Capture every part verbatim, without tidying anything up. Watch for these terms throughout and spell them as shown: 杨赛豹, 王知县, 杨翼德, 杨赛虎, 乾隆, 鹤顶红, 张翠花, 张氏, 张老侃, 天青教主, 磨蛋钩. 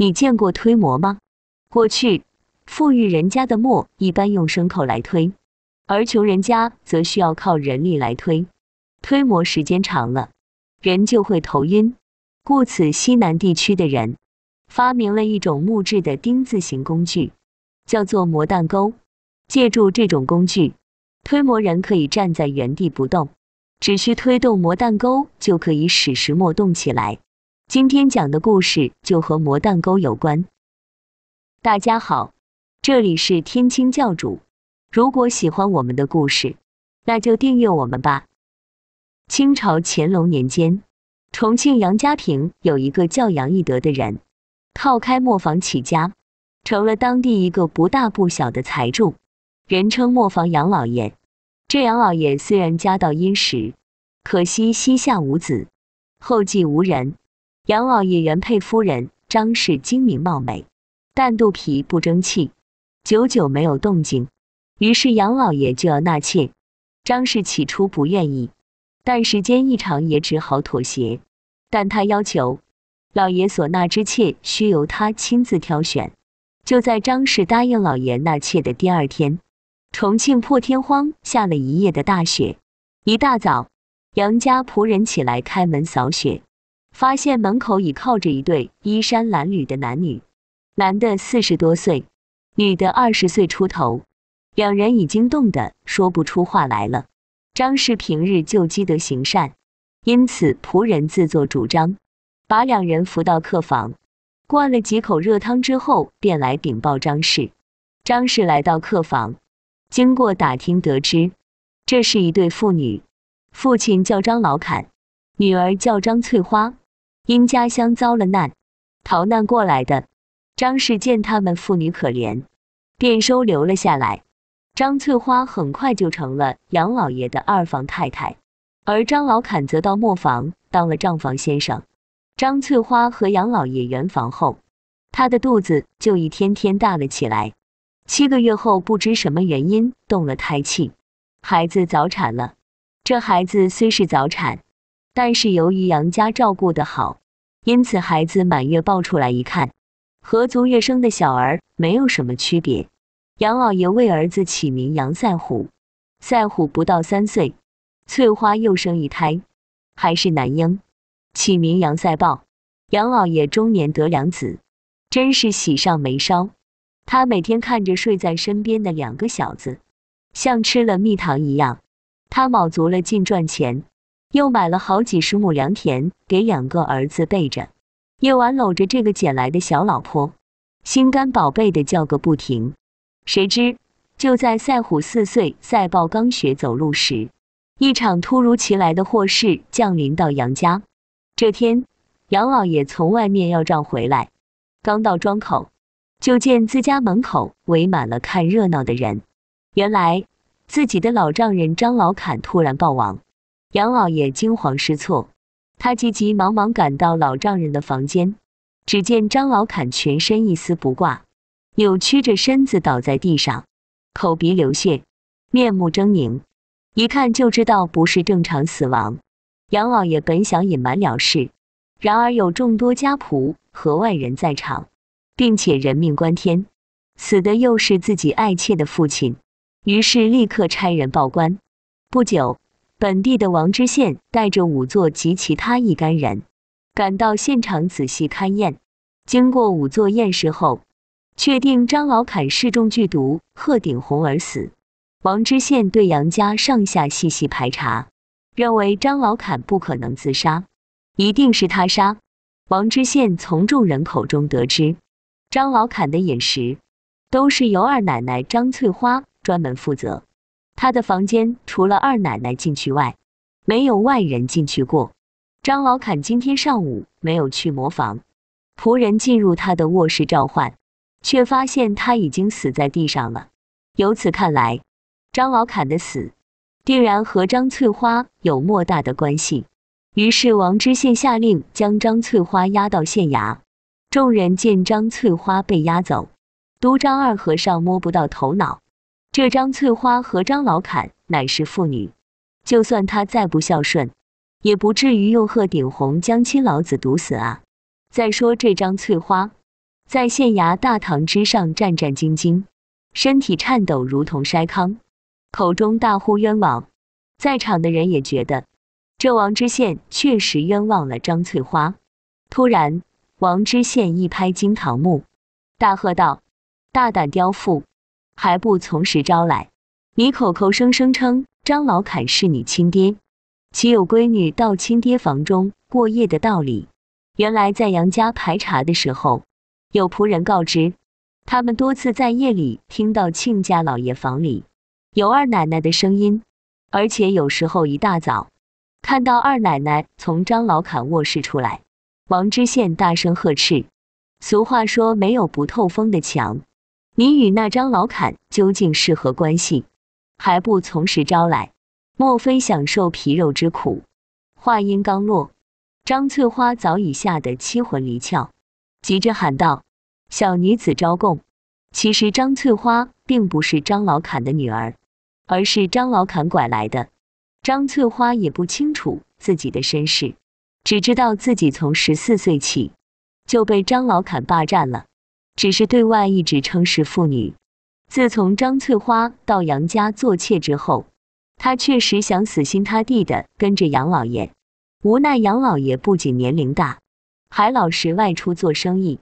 你见过推磨吗？过去，富裕人家的磨一般用牲口来推，而穷人家则需要靠人力来推。推磨时间长了，人就会头晕，故此西南地区的人发明了一种木质的丁字形工具，叫做磨蛋钩。借助这种工具，推磨人可以站在原地不动，只需推动磨蛋钩就可以使石磨动起来。今天讲的故事就和磨蛋钩有关。大家好，这里是天青教主。如果喜欢我们的故事，那就订阅我们吧。清朝乾隆年间，重庆杨家坪有一个叫杨翼德的人，靠开磨坊起家，成了当地一个不大不小的财主，人称磨坊杨老爷。这杨老爷虽然家道殷实，可惜膝下无子，后继无人。杨老爷原配夫人张氏精明貌美，但肚皮不争气，久久没有动静，于是杨老爷就要纳妾。张氏起初不愿意，但时间一长也只好妥协，但他要求老爷所纳之妾需由他亲自挑选。就在张氏答应老爷纳妾的第二天，重庆破天荒下了一夜的大雪。一大早，杨家仆人起来开门扫雪，发现门口倚靠着一对衣衫褴褛的男女，男的四十多岁，女的二十岁出头，两人已经冻得说不出话来了。张氏平日就积德行善，因此仆人自作主张，把两人扶到客房，灌了几口热汤之后便来禀报张氏。张氏来到客房，经过打听得知，这是一对父女，父亲叫张老侃，女儿叫张翠花，因家乡遭了难，逃难过来的。张氏见他们父女可怜，便收留了下来。张翠花很快就成了杨老爷的二房太太，而张老侃则到磨坊当了账房先生。张翠花和杨老爷圆房后，她的肚子就一天天大了起来。七个月后，不知什么原因动了胎气，孩子早产了。这孩子虽是早产，但是由于杨家照顾得好，因此孩子满月抱出来一看，和足月生的小儿没有什么区别。杨老爷为儿子起名杨赛虎，赛虎不到三岁，翠花又生一胎，还是男婴。起名杨赛豹，杨老爷中年得两子，真是喜上眉梢。他每天看着睡在身边的两个小子，像吃了蜜糖一样。他卯足了劲赚钱，又买了好几十亩良田给两个儿子备着。夜晚搂着这个捡来的小老婆，心肝宝贝的叫个不停。谁知，就在赛虎四岁，赛豹刚学走路时，一场突如其来的祸事降临到杨家。这天，杨老爷从外面要账回来，刚到庄口，就见自家门口围满了看热闹的人。原来，自己的老丈人张老侃突然暴亡，杨老爷惊慌失措，他急急忙忙赶到老丈人的房间，只见张老侃全身一丝不挂，扭曲着身子倒在地上，口鼻流血，面目狰狞，一看就知道不是正常死亡。杨老爷本想隐瞒了事，然而有众多家仆和外人在场，并且人命关天，死的又是自己爱妾的父亲，于是立刻差人报官。不久，本地的王知县带着仵作及其他一干人赶到现场仔细勘验。经过仵作验尸后，确定张老侃是中剧毒鹤顶红而死。王知县对杨家上下细细排查，认为张老侃不可能自杀，一定是他杀。王知县从众人口中得知，张老侃的饮食都是由二奶奶张翠花专门负责，他的房间除了二奶奶进去外，没有外人进去过。张老侃今天上午没有去磨坊，仆人进入他的卧室召唤，却发现他已经死在地上了。由此看来，张老侃的死定然和张翠花有莫大的关系。于是王知县下令将张翠花押到县衙。众人见张翠花被押走，都张二和尚摸不到头脑。这张翠花和张老侃乃是父女，就算她再不孝顺，也不至于用鹤顶红将亲老子毒死啊。再说这张翠花在县衙大堂之上战战兢兢，身体颤抖如同筛糠，口中大呼冤枉。在场的人也觉得这王知县确实冤枉了张翠花。突然，王知县一拍惊堂木，大喝道：“大胆刁妇，还不从实招来！你口口声声称张老侃是你亲爹，岂有闺女到亲爹房中过夜的道理？”原来在杨家排查的时候，有仆人告知，他们多次在夜里听到亲家老爷房里有二奶奶的声音，而且有时候一大早看到二奶奶从张老侃卧室出来。王知县大声呵斥：“俗话说没有不透风的墙，你与那张老侃究竟是何关系？还不从实招来！莫非享受皮肉之苦？”话音刚落，张翠花早已吓得七魂离窍，急着喊道：“小女子招供！”其实张翠花并不是张老侃的女儿，而是张老侃拐来的。张翠花也不清楚自己的身世，只知道自己从十四岁起就被张老侃霸占了，只是对外一直称是妇女。自从张翠花到杨家做妾之后，她确实想死心塌地地跟着杨老爷。无奈杨老爷不仅年龄大，还老是外出做生意。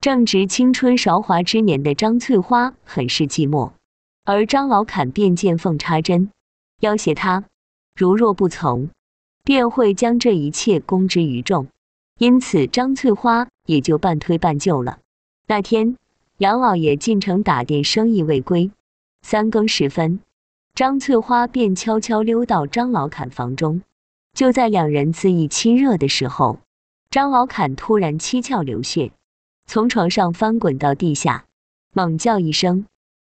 正值青春韶华之年的张翠花很是寂寞，而张老侃便见缝插针，要挟她，如若不从，便会将这一切公之于众。因此张翠花也就半推半就了。那天杨老爷进城打点生意未归，三更时分，张翠花便悄悄溜到张老侃房中。就在两人恣意亲热的时候，张老侃突然七窍流血，从床上翻滚到地下，猛叫一声，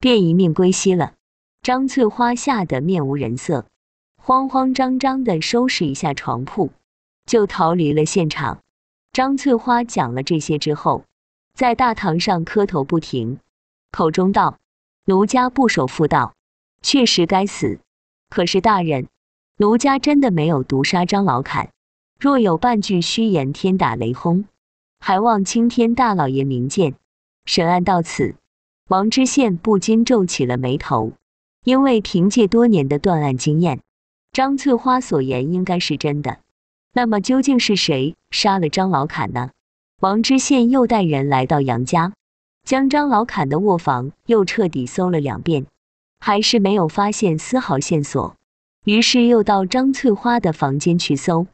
便一命归西了。张翠花吓得面无人色，慌慌张张地收拾一下床铺，就逃离了现场。张翠花讲了这些之后，在大堂上磕头不停，口中道：“奴家不守妇道，确实该死。可是大人，奴家真的没有毒杀张老侃，若有半句虚言，天打雷轰，还望青天大老爷明鉴。”审案到此，王知县不禁皱起了眉头，因为凭借多年的断案经验，张翠花所言应该是真的。那么究竟是谁杀了张老侃呢？王知县又带人来到杨家，将张老侃的卧房又彻底搜了两遍，还是没有发现丝毫线索。于是又到张翠花的房间去搜，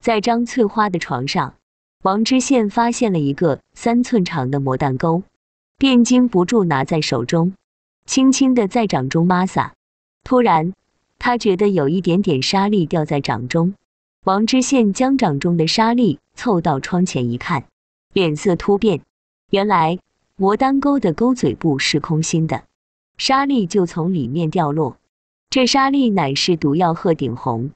在张翠花的床上，王知县发现了一个三寸长的磨蛋钩，便禁不住拿在手中，轻轻地在掌中抹撒。突然，他觉得有一点点沙粒掉在掌中，王知县将掌中的沙粒凑到窗前一看，脸色突变。原来，磨蛋钩的钩嘴部是空心的，沙粒就从里面掉落。这沙粒乃是毒药鹤顶红。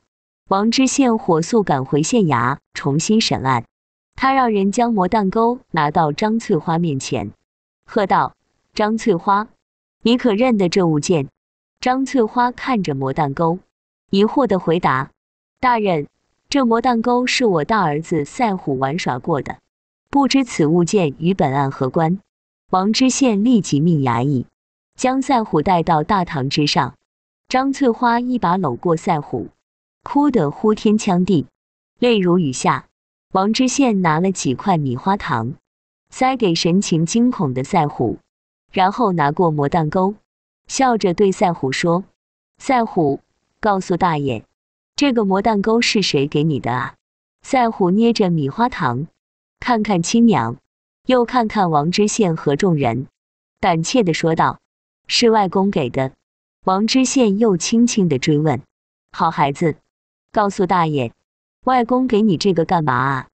王知县火速赶回县衙重新审案，他让人将磨蛋钩拿到张翠花面前，喝道：“张翠花，你可认得这物件？”张翠花看着磨蛋钩，疑惑地回答：“大人，这磨蛋钩是我大儿子赛虎玩耍过的，不知此物件与本案何关？”王知县立即命衙役将赛虎带到大堂之上。张翠花一把搂过赛虎，哭得呼天抢地，泪如雨下。王知县拿了几块米花糖塞给神情惊恐的赛虎，然后拿过磨蛋钩，笑着对赛虎说：“赛虎，告诉大爷，这个磨蛋钩是谁给你的啊？”赛虎捏着米花糖，看看亲娘，又看看王知县和众人，胆怯地说道：“是外公给的。”王知县又轻轻地追问：“好孩子，告诉大爷，外公给你这个干嘛啊？”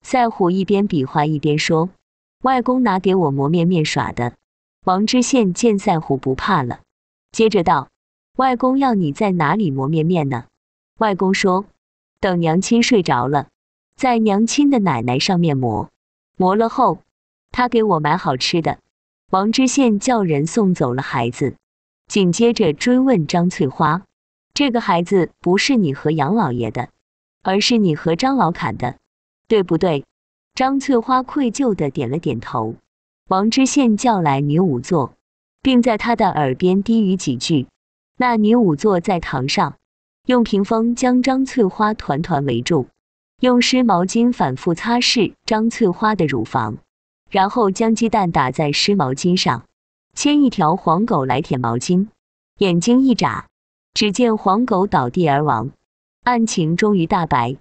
赛虎一边比划一边说：“外公拿给我磨面面耍的。”王知县见赛虎不怕了，接着道：“外公要你在哪里磨面面呢？”外公说：“等娘亲睡着了，在娘亲的奶奶上面磨，磨了后，他给我买好吃的。”王知县叫人送走了孩子，紧接着追问张翠花：“这个孩子不是你和杨老爷的，而是你和张老侃的，对不对？”张翠花愧疚地点了点头。王知县叫来女仵作，并在他的耳边低语几句。那女仵作在堂上用屏风将张翠花团团围住，用湿毛巾反复擦拭张翠花的乳房，然后将鸡蛋打在湿毛巾上，牵一条黄狗来舔毛巾，眼睛一眨，只见黄狗倒地而亡。案情终于大白。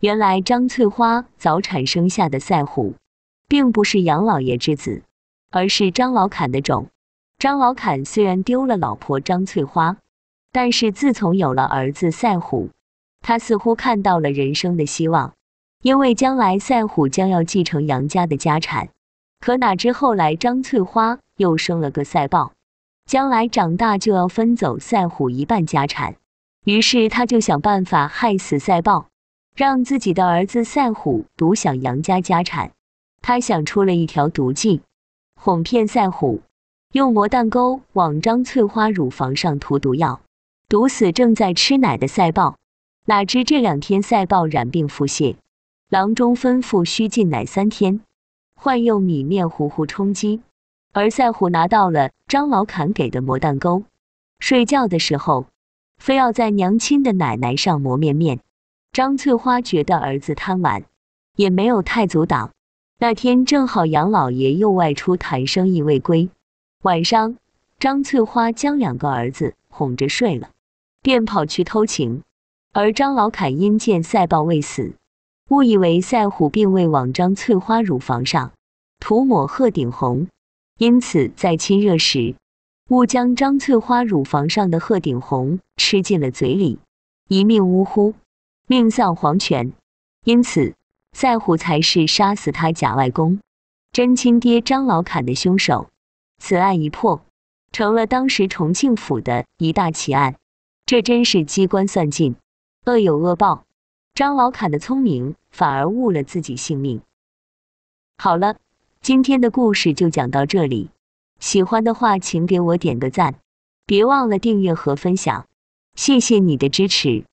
原来张翠花早产生下的赛虎，并不是杨老爷之子，而是张老侃的种。张老侃虽然丢了老婆张翠花，但是自从有了儿子赛虎，他似乎看到了人生的希望，因为将来赛虎将要继承杨家的家产。可哪知后来张翠花又生了个赛豹，将来长大就要分走赛虎一半家产，于是他就想办法害死赛豹， 让自己的儿子赛虎独享杨家家产，他想出了一条毒计，哄骗赛虎，用魔弹钩往张翠花乳房上涂毒药，毒死正在吃奶的赛豹。哪知这两天赛豹染病腹泻，郎中吩咐需禁奶三天，换用米面糊糊充饥。而赛虎拿到了张老侃给的魔弹钩，睡觉的时候，非要在娘亲的奶奶上磨面面。 张翠花觉得儿子贪玩，也没有太阻挡。那天正好杨老爷又外出谈生意未归，晚上张翠花将两个儿子哄着睡了，便跑去偷情。而张老侃因见赛豹未死，误以为赛虎并未往张翠花乳房上涂抹鹤顶红，因此在亲热时误将张翠花乳房上的鹤顶红吃进了嘴里，一命呜呼。 命丧黄泉，因此赛虎才是杀死他假外公、真亲爹张老侃的凶手。此案一破，成了当时重庆府的一大奇案。这真是机关算尽，恶有恶报。张老侃的聪明反而误了自己性命。好了，今天的故事就讲到这里。喜欢的话，请给我点个赞，别忘了订阅和分享。谢谢你的支持。